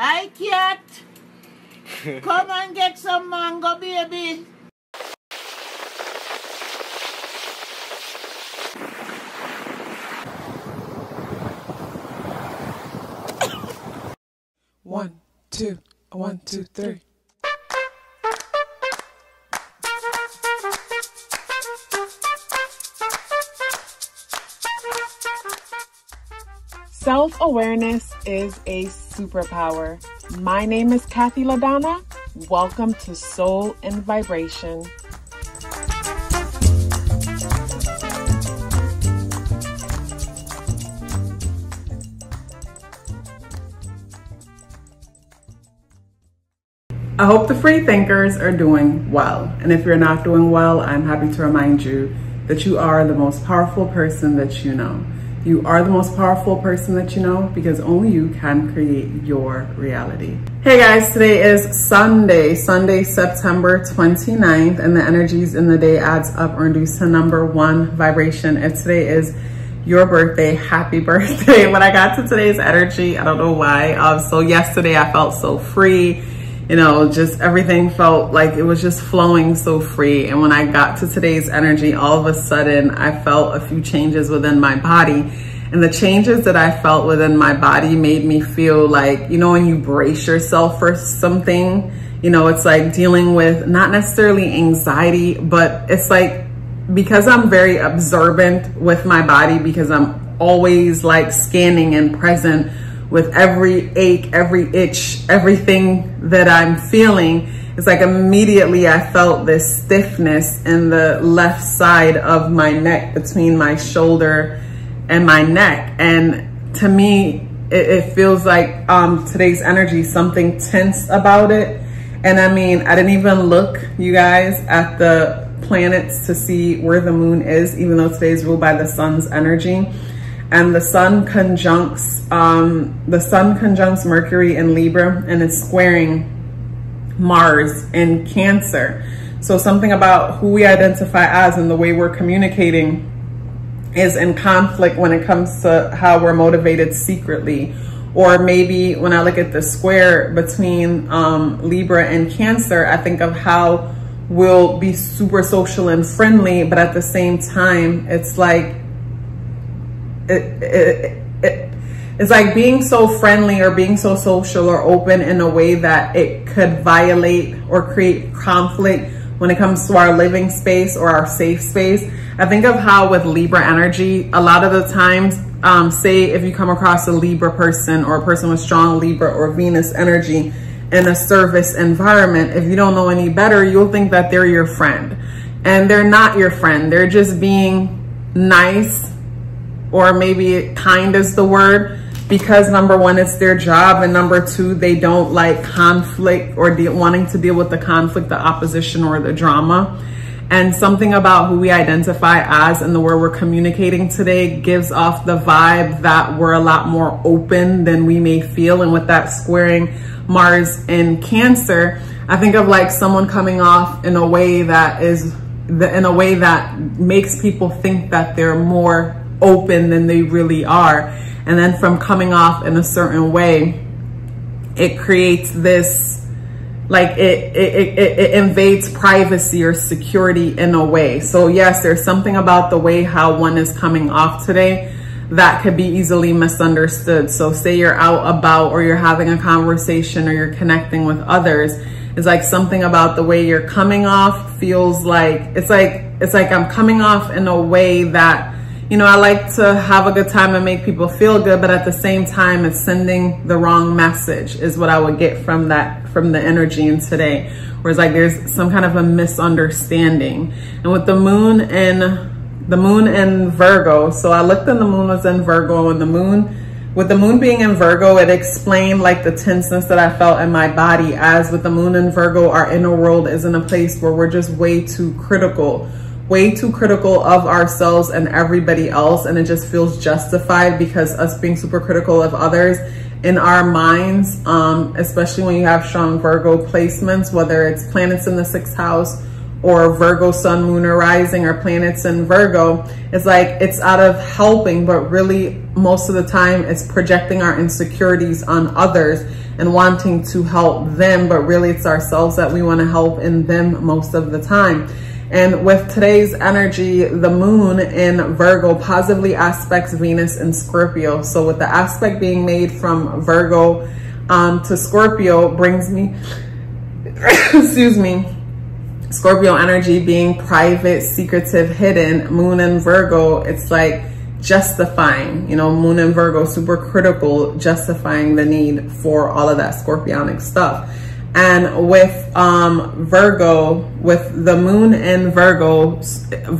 Hi, cat. Come and get some mango, baby. One, two, three. Self-awareness is a superpower. My name is Kathy LaDonna. Welcome to Soul and Vibration. I hope the free thinkers are doing well. And if you're not doing well, I'm happy to remind you that you are the most powerful person that you know. You are the most powerful person that you know because only you can create your reality. Hey guys, today is Sunday, September 29th, and the energies in the day adds up or reduce to number one vibration. If today is your birthday, happy birthday. When I got to today's energy, I don't know why. So yesterday I felt so free. You know, just everything felt like it was just flowing so free. And when I got to today's energy, all of a sudden I felt a few changes within my body. And the changes that I felt within my body made me feel like, you know, when you brace yourself for something, you know, it's like dealing with not necessarily anxiety, but it's like, because I'm very observant with my body, because I'm always like scanning and present with every ache, every itch, everything that I'm feeling, it's like immediately I felt this stiffness in the left side of my neck, between my shoulder and my neck. And to me, it feels like today's energy, something tense about it. And I mean, I didn't even look, you guys, at the planets to see where the moon is, even though today's ruled by the sun's energy. And the sun conjuncts Mercury in Libra, and it's squaring Mars in Cancer. So something about who we identify as and the way we're communicating is in conflict when it comes to how we're motivated secretly. Or maybe when I look at the square between Libra and Cancer, I think of how we'll be super social and friendly, but at the same time, it's like, it's like being so friendly or being so social or open in a way that it could violate or create conflict when it comes to our living space or our safe space. I think of how with Libra energy, a lot of the times, say if you come across a Libra person or a person with strong Libra or Venus energy in a service environment, if you don't know any better, you'll think that they're your friend. And they're not your friend. They're just being nice, or maybe kind is the word, because number one, it's their job, and number two, they don't like conflict or wanting to deal with the conflict, the opposition, or the drama. And something about who we identify as and the way we're communicating today gives off the vibe that we're a lot more open than we may feel. And with that squaring Mars in Cancer, I think of like someone coming off in a way that makes people think that they're more open than they really are. And then from coming off in a certain way, it creates this, like it invades privacy or security in a way. So yes, there's something about the way how one is coming off today that could be easily misunderstood. So say you're out about, or you're having a conversation, or you're connecting with others, it's like something about the way you're coming off feels like, it's like I'm coming off in a way that, you know, I like to have a good time and make people feel good, but at the same time, it's sending the wrong message is what I would get from that, from the energy in today, where it's like there's some kind of a misunderstanding. And with the moon in Virgo, so I looked and the moon was in Virgo, and with the moon being in Virgo, it explained like the tenseness that I felt in my body. As with the moon in Virgo, our inner world is in a place where we're just way too critical of ourselves and everybody else, and it just feels justified, because us being super critical of others in our minds, especially when you have strong Virgo placements, whether it's planets in the 6th house or Virgo sun, moon, or rising, or planets in Virgo, it's like it's out of helping, but really most of the time it's projecting our insecurities on others and wanting to help them, but really it's ourselves that we want to help in them most of the time. And with today's energy, the moon in Virgo positively aspects Venus in Scorpio. So with the aspect being made from Virgo to Scorpio brings me, excuse me, Scorpio energy being private, secretive, hidden. Moon in Virgo, it's like justifying, you know, moon in Virgo, super critical, justifying the need for all of that scorpionic stuff. And with Virgo, with the moon in Virgo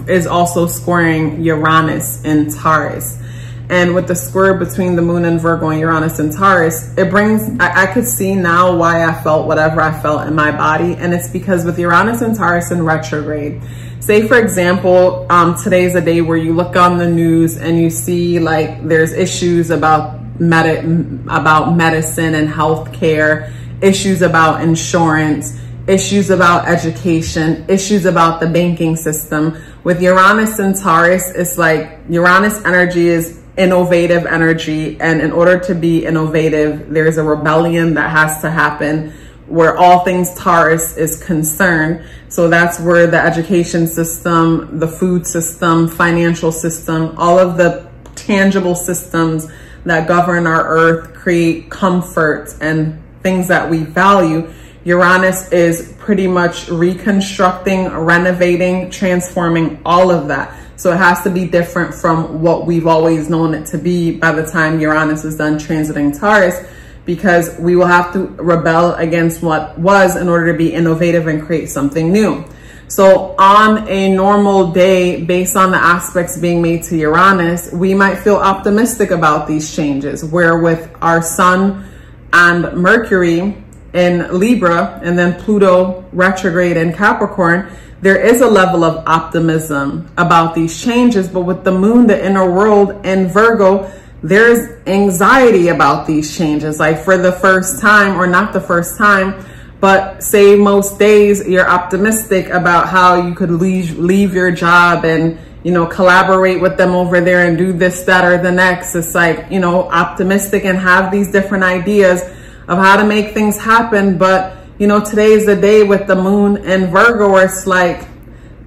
is also squaring Uranus in Taurus. And with the square between the moon in Virgo and Uranus in Taurus, it brings, I could see now why I felt whatever I felt in my body. And it's because with Uranus and Taurus in retrograde, say for example, today's a day where you look on the news and you see like there's issues about medicine and healthcare, issues about insurance, issues about education, issues about the banking system. With Uranus and Taurus, it's like Uranus energy is innovative energy. And in order to be innovative, there's a rebellion that has to happen where all things Taurus is concerned. So that's where the education system, the food system, financial system, all of the tangible systems that govern our earth create comfort and things that we value. Uranus is pretty much reconstructing, renovating, transforming all of that. So it has to be different from what we've always known it to be by the time Uranus is done transiting Taurus, because we will have to rebel against what was in order to be innovative and create something new. So on a normal day, based on the aspects being made to Uranus, we might feel optimistic about these changes, where with our sun and Mercury in Libra and then Pluto retrograde in Capricorn, there is a level of optimism about these changes. But with the moon, the inner world in Virgo, there's anxiety about these changes. Like for the first time, or not the first time, but say most days you're optimistic about how you could leave your job and, you know, collaborate with them over there and do this, that, or the next. It's like, you know, optimistic and have these different ideas of how to make things happen. But, you know, today is the day with the moon and Virgo where it's like,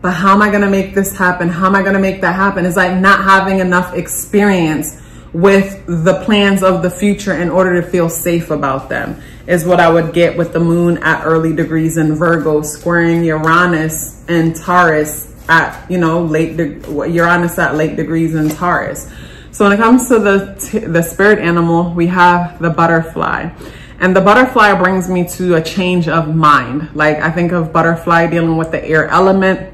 but how am I gonna make this happen? How am I gonna make that happen? It's like not having enough experience with the plans of the future in order to feel safe about them is what I would get with the moon at early degrees in Virgo, squaring Uranus and Taurus at, you know, Uranus at late degrees in Taurus. So when it comes to the spirit animal, we have the butterfly. And the butterfly brings me to a change of mind. Like I think of butterfly dealing with the air element.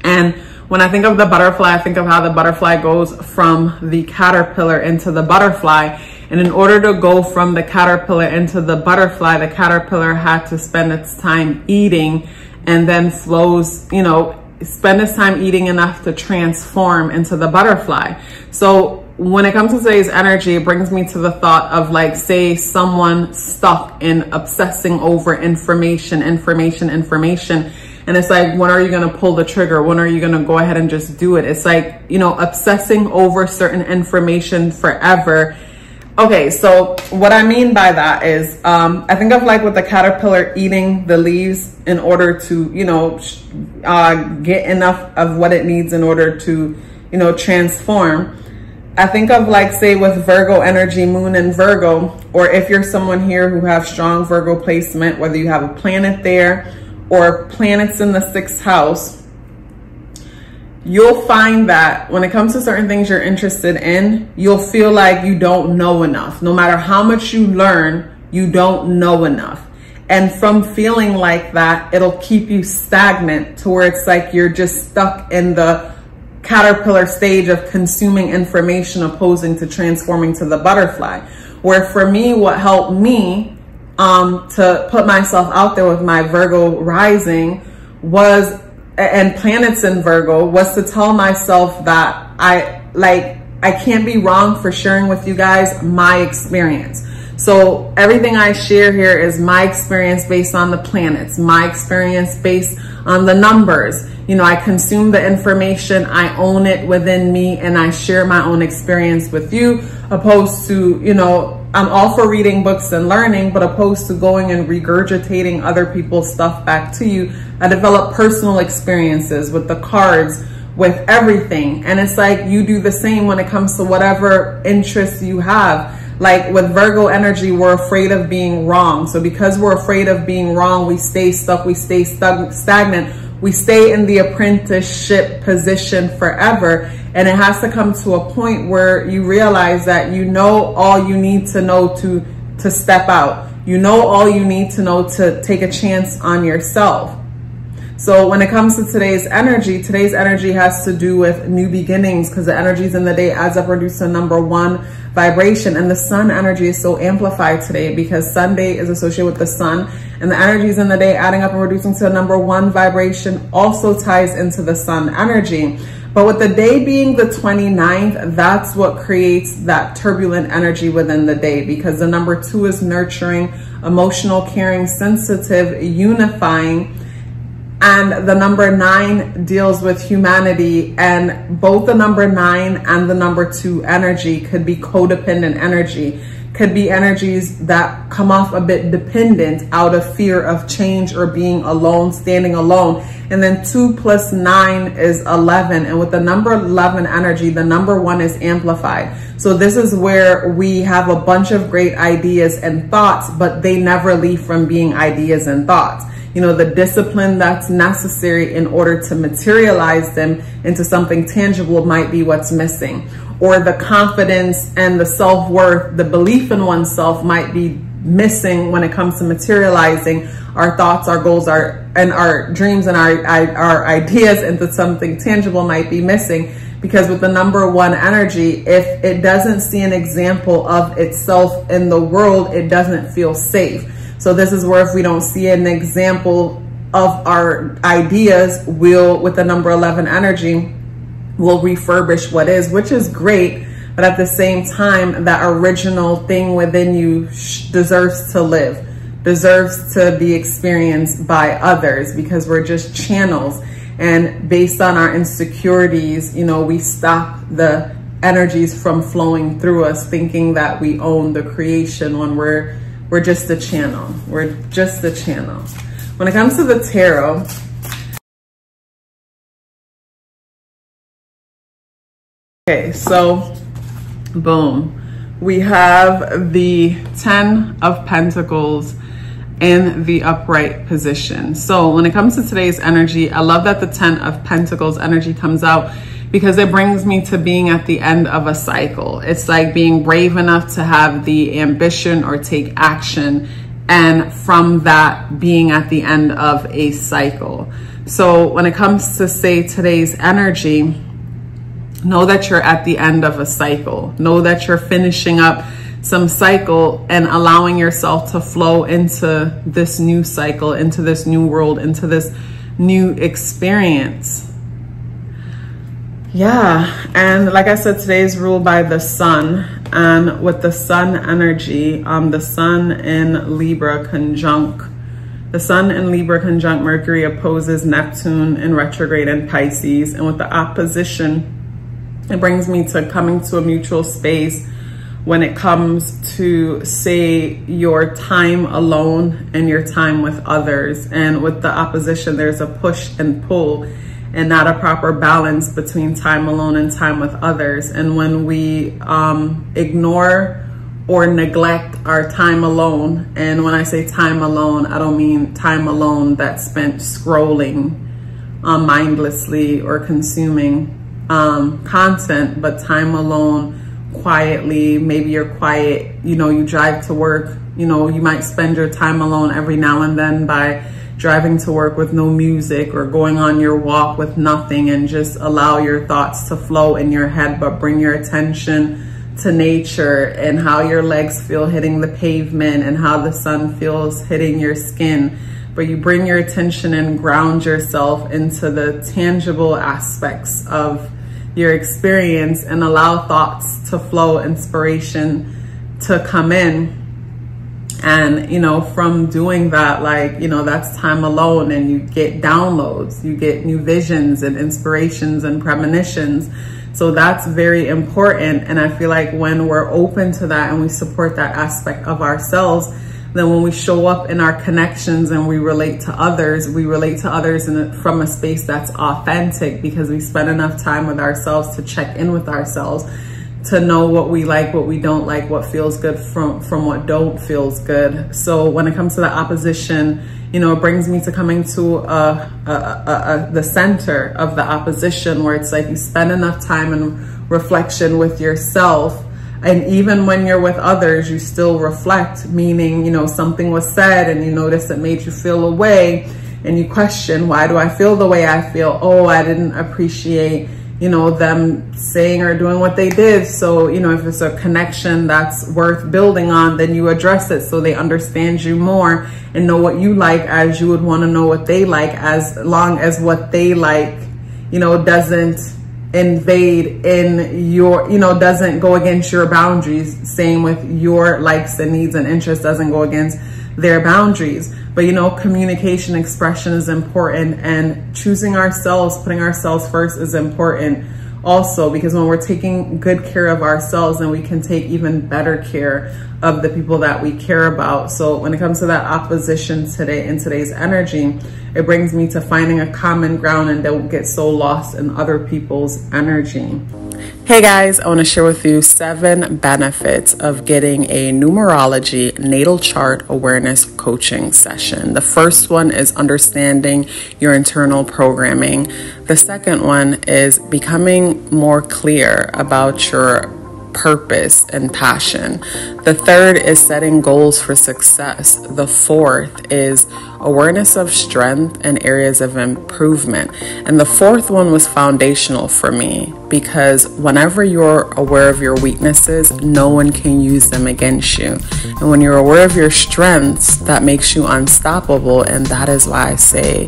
And when I think of the butterfly, I think of how the butterfly goes from the caterpillar into the butterfly. And in order to go from the caterpillar into the butterfly, the caterpillar had to spend its time eating and then flows, you know, spend its time eating enough to transform into the butterfly. So when it comes to today's energy, it brings me to the thought of like, say someone stuck in obsessing over information. And it's like, when are you going to pull the trigger? When are you going to go ahead and just do it? It's like, you know, obsessing over certain information forever. Okay. So what I mean by that is, I think of like with the caterpillar eating the leaves in order to, you know, get enough of what it needs in order to, you know, transform. I think of like, say with Virgo energy, moon and Virgo, or if you're someone here who have strong Virgo placement, whether you have a planet there or planets in the sixth house, you'll find that when it comes to certain things you're interested in, you'll feel like you don't know enough. No matter how much you learn, you don't know enough. And from feeling like that, it'll keep you stagnant to where it's like you're just stuck in the caterpillar stage of consuming information, opposing to transforming to the butterfly. Where for me, what helped me to put myself out there with my Virgo rising was, and planets in Virgo, was to tell myself that I can't be wrong for sharing with you guys my experience. So everything I share here is my experience based on the planets, my experience based on the numbers. You know, I consume the information, I own it within me, and I share my own experience with you, opposed to, you know, I'm all for reading books and learning, but opposed to going and regurgitating other people's stuff back to you. I develop personal experiences with the cards, with everything. And it's like you do the same when it comes to whatever interests you have. Like with Virgo energy, we're afraid of being wrong. So because we're afraid of being wrong, we stay stuck, we stay stagnant, we stay in the apprenticeship position forever. And it has to come to a point where you realize that you know all you need to know to step out. You know all you need to know to take a chance on yourself. So when it comes to today's energy has to do with new beginnings, because the energies in the day adds up, reduce to #1 vibration. And the sun energy is so amplified today because Sunday is associated with the sun, and the energies in the day adding up and reducing to #1 vibration also ties into the sun energy. But with the day being the 29th, that's what creates that turbulent energy within the day, because the #2 is nurturing, emotional, caring, sensitive, unifying. And the #9 deals with humanity, and both the #9 and the #2 energy could be codependent energy, could be energies that come off a bit dependent out of fear of change or being alone, standing alone. And then 2 + 9 is 11. And with the #11 energy, the #1 is amplified. So this is where we have a bunch of great ideas and thoughts, but they never leave from being ideas and thoughts. You know, the discipline that's necessary in order to materialize them into something tangible might be what's missing. Or the confidence and the self-worth, the belief in oneself might be missing when it comes to materializing our thoughts, our goals, our dreams, and our ideas into something tangible might be missing. Because with the #1 energy, if it doesn't see an example of itself in the world, it doesn't feel safe. So this is where if we don't see an example of our ideas, we'll, with the #11 energy, we'll refurbish what is, which is great. But at the same time, that original thing within you deserves to live, deserves to be experienced by others, because we're just channels. And based on our insecurities, you know, we stop the energies from flowing through us, thinking that we own the creation when we're just a channel. We're just a channel. When it comes to the tarot, okay, so boom. We have the 10 of Pentacles in the upright position. So when it comes to today's energy, I love that the 10 of Pentacles energy comes out, because it brings me to being at the end of a cycle. It's like being brave enough to have the ambition or take action, and from that, being at the end of a cycle. So when it comes to, say, today's energy, know that you're at the end of a cycle. Know that you're finishing up some cycle and allowing yourself to flow into this new cycle, into this new world, into this new experience. Yeah, and like I said, today is ruled by the sun, and with the sun energy, the sun in Libra conjunct, Mercury opposes Neptune in retrograde in Pisces, and with the opposition, it brings me to coming to a mutual space when it comes to, say, your time alone and your time with others. And with the opposition, there's a push and pull, and not a proper balance between time alone and time with others. And when we ignore or neglect our time alone, and when I say time alone, I don't mean time alone that's spent scrolling mindlessly or consuming content, but time alone quietly. Maybe you're quiet, you know, you drive to work, you know, you might spend your time alone every now and then by driving to work with no music, or going on your walk with nothing, and just allow your thoughts to flow in your head, but bring your attention to nature and how your legs feel hitting the pavement and how the sun feels hitting your skin. But you bring your attention and ground yourself into the tangible aspects of your experience, and allow thoughts to flow, inspiration to come in. And, you know, from doing that, like, you know, that's time alone, and you get downloads, you get new visions and inspirations and premonitions. So that's very important. And I feel like when we're open to that and we support that aspect of ourselves, then when we show up in our connections and we relate to others from a space that's authentic, because we spend enough time with ourselves to check in with ourselves, to know what we like, what we don't like, what feels good from what don't feels good. So when it comes to the opposition, you know, it brings me to coming to the center of the opposition, where it's like you spend enough time in reflection with yourself. And even when you're with others, you still reflect, meaning, you know, something was said and you notice it made you feel a way, and you question, why do I feel the way I feel? Oh, I didn't appreciate, you know, them saying or doing what they did. So, you know, if it's a connection that's worth building on, then you address it so they understand you more and know what you like, as you would want to know what they like, as long as what they like, you know, doesn't invade in your, you know, doesn't go against your boundaries. Same with your likes and needs and interests, doesn't go against their boundaries. But, you know, communication, expression is important, and choosing ourselves, putting ourselves first is important also, because when we're taking good care of ourselves, then we can take even better care of the people that we care about. So when it comes to that opposition today, in today's energy, it brings me to finding a common ground and don't get so lost in other people's energy. Hey guys, I want to share with you 7 benefits of getting a numerology natal chart awareness coaching session. The first one is understanding your internal programming. The second one is becoming more clear about your purpose and passion. The third is setting goals for success. The fourth is awareness of strength and areas of improvement. And the fourth one was foundational for me, because whenever you're aware of your weaknesses, no one can use them against you. And when you're aware of your strengths, that makes you unstoppable. And that is why I say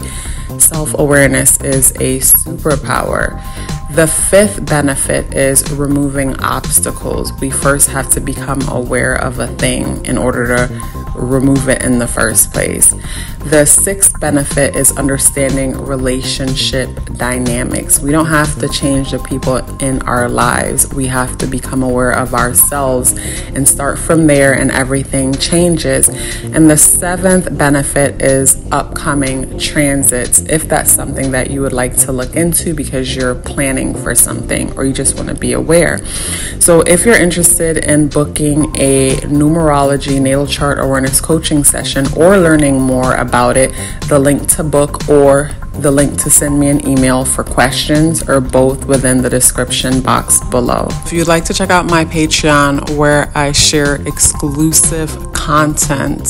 self-awareness is a superpower. The 5th benefit is removing obstacles. We first have to become aware of a thing in order to remove it in the first place. The 6th benefit is understanding relationship dynamics. We don't have to change the people in our lives. We have to become aware of ourselves and start from there, and everything changes. And the 7th benefit is upcoming transits. If that's something that you would like to look into because you're planning for something, or you just want to be aware. So if you're interested in booking a numerology natal chart awareness coaching session or learning more about it, the link to book or the link to send me an email for questions are both within the description box below. If you'd like to check out my Patreon, where I share exclusive content,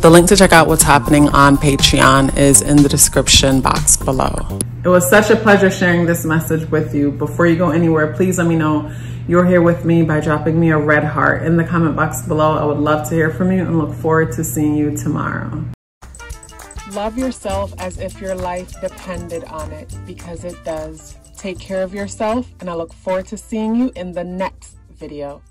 the link to check out what's happening on Patreon is in the description box below. It was such a pleasure sharing this message with you. Before you go anywhere, please let me know you're here with me by dropping me a red heart in the comment box below. I would love to hear from you and look forward to seeing you tomorrow. Love yourself as if your life depended on it, because it does. Take care of yourself, and I look forward to seeing you in the next video.